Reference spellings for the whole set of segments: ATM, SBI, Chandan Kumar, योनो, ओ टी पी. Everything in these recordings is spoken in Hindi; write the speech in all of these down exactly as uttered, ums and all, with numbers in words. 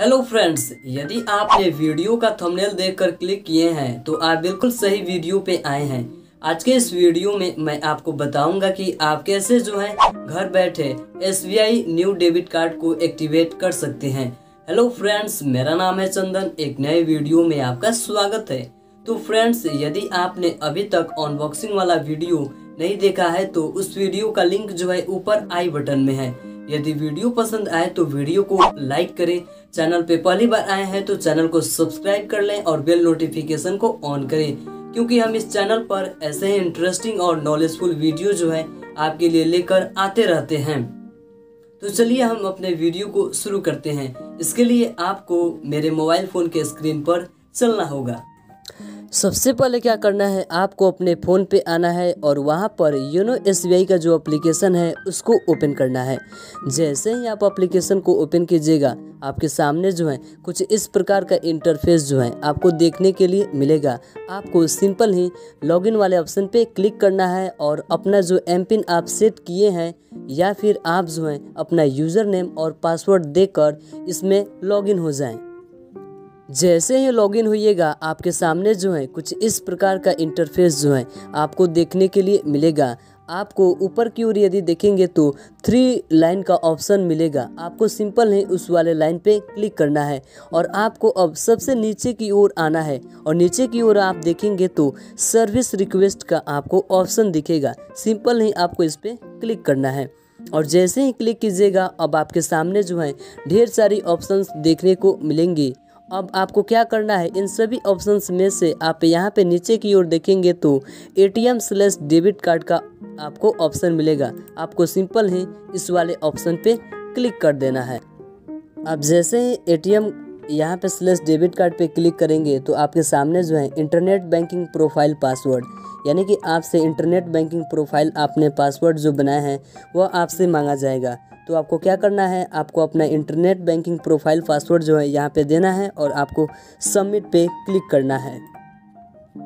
हेलो फ्रेंड्स, यदि आपने वीडियो का थंबनेल देखकर क्लिक किए हैं तो आप बिल्कुल सही वीडियो पे आए हैं। आज के इस वीडियो में मैं आपको बताऊंगा कि आप कैसे जो है घर बैठे S B I new debit card को एक्टिवेट कर सकते हैं। हेलो फ्रेंड्स, मेरा नाम है चंदन, एक नए वीडियो में आपका स्वागत है। तो फ्रेंड्स, यदि आपने अभी तक अनबॉक्सिंग वाला वीडियो नहीं देखा है तो उस वीडियो का लिंक जो है ऊपर आई बटन में है। यदि वीडियो पसंद आए तो वीडियो को लाइक करें, चैनल पे पहली बार आए हैं तो चैनल को सब्सक्राइब कर लें और बेल नोटिफिकेशन को ऑन करें, क्योंकि हम इस चैनल पर ऐसे ही इंटरेस्टिंग और नॉलेजफुल वीडियो जो है आपके लिए लेकर आते रहते हैं। तो चलिए हम अपने वीडियो को शुरू करते हैं। इसके लिए आपको मेरे मोबाइल फ़ोन के स्क्रीन पर चलना होगा। सबसे पहले क्या करना है, आपको अपने फ़ोन पे आना है और वहाँ पर योनो एस बी आई का जो एप्लीकेशन है उसको ओपन करना है। जैसे ही आप एप्लीकेशन को ओपन कीजिएगा, आपके सामने जो है कुछ इस प्रकार का इंटरफेस जो है आपको देखने के लिए मिलेगा। आपको सिंपल ही लॉगिन वाले ऑप्शन पे क्लिक करना है और अपना जो एम पिन आप सेट किए हैं या फिर आप जो है अपना यूज़र नेम और पासवर्ड देकर इसमें लॉगिन हो जाएँ। जैसे ही लॉगिन होइएगा, आपके सामने जो है कुछ इस प्रकार का इंटरफेस जो है आपको देखने के लिए मिलेगा। आपको ऊपर की ओर यदि देखेंगे तो थ्री लाइन का ऑप्शन मिलेगा, आपको सिंपल है उस वाले लाइन पे क्लिक करना है और आपको अब सबसे नीचे की ओर आना है और नीचे की ओर आप देखेंगे तो सर्विस रिक्वेस्ट का आपको ऑप्शन दिखेगा। सिंपल ही आपको इस पर क्लिक करना है और जैसे ही क्लिक कीजिएगा, अब आपके सामने जो है ढेर सारी ऑप्शंस देखने को मिलेंगी। अब आपको क्या करना है, इन सभी ऑप्शंस में से आप यहाँ पे नीचे की ओर देखेंगे तो A T M slash debit card का आपको ऑप्शन मिलेगा। आपको सिंपल ही इस वाले ऑप्शन पे क्लिक कर देना है। आप जैसे ही ए टी एम यहाँ पे स्लैश डेबिट कार्ड पे क्लिक करेंगे तो आपके सामने जो है इंटरनेट बैंकिंग प्रोफाइल पासवर्ड, यानी कि आपसे इंटरनेट बैंकिंग प्रोफाइल आपने पासवर्ड जो बनाया है वह आपसे मांगा जाएगा। तो आपको क्या करना है, आपको अपना इंटरनेट बैंकिंग प्रोफाइल पासवर्ड जो है यहाँ पे देना है और आपको सबमिट पे क्लिक करना है।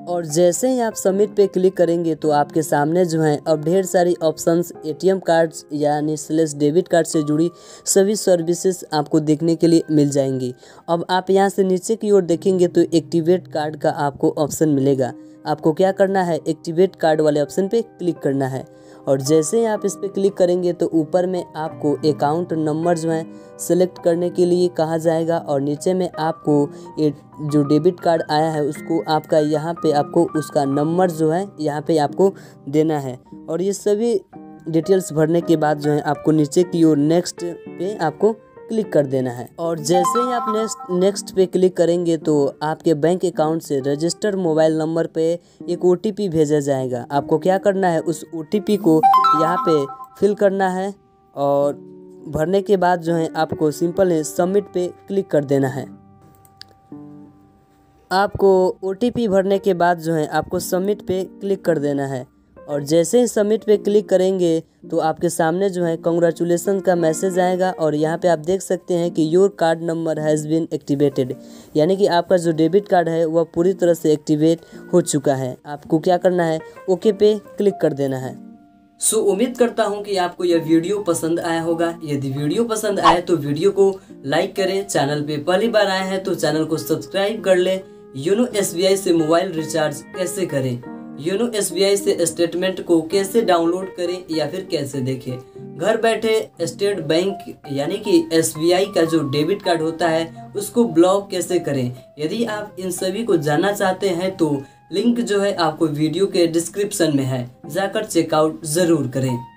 और जैसे ही आप सबमिट पे क्लिक करेंगे तो आपके सामने जो है अब ढेर सारी options A T M cards यानी स्लैश डेबिट कार्ड से जुड़ी सभी सर्विसेज आपको देखने के लिए मिल जाएंगी। अब आप यहाँ से नीचे की ओर देखेंगे तो एक्टिवेट कार्ड का आपको ऑप्शन मिलेगा। आपको क्या करना है, एक्टिवेट कार्ड वाले ऑप्शन पे क्लिक करना है और जैसे ही आप इस पर क्लिक करेंगे तो ऊपर में आपको अकाउंट नंबर जो है सेलेक्ट करने के लिए कहा जाएगा और नीचे में आपको ये जो डेबिट कार्ड आया है उसको आपका यहाँ पे आपको उसका नंबर जो है यहाँ पे आपको देना है। और ये सभी डिटेल्स भरने के बाद जो है आपको नीचे की ओर नेक्स्ट पे आपको क्लिक कर देना है और जैसे ही आप नेक्स्ट नेक्स्ट पे क्लिक करेंगे तो आपके बैंक अकाउंट से रजिस्टर्ड मोबाइल नंबर पे एक ओ टी पी भेजा जाएगा। आपको क्या करना है, उस ओ टी पी को यहाँ पे फिल करना है और भरने के बाद जो है आपको सिंपल है सबमिट पे क्लिक कर देना है। आपको ओ टी पी भरने के बाद जो है आपको सबमिट पे क्लिक कर देना है और जैसे ही सबमिट पे क्लिक करेंगे तो आपके सामने जो है कॉन्ग्रेचुलेसन का मैसेज आएगा और यहाँ पे आप देख सकते हैं कि your card number has been activated, यानी कि आपका जो डेबिट कार्ड है वह पूरी तरह से एक्टिवेट हो चुका है। आपको क्या करना है, ओके पे क्लिक कर देना है। सो उम्मीद करता हूँ कि आपको यह वीडियो पसंद आया होगा। यदि वीडियो पसंद आए तो वीडियो को लाइक करें, चैनल पर पहली बार आए हैं तो चैनल को सब्सक्राइब कर लें। योनो एस बी आई से मोबाइल रिचार्ज कैसे करें, योनो एस बी आई से स्टेटमेंट को कैसे डाउनलोड करें या फिर कैसे देखें, घर बैठे स्टेट बैंक यानी कि एस बी आई का जो डेबिट कार्ड होता है उसको ब्लॉक कैसे करें। यदि आप इन सभी को जानना चाहते हैं तो लिंक जो है आपको वीडियो के डिस्क्रिप्शन में है, जाकर चेकआउट ज़रूर करें।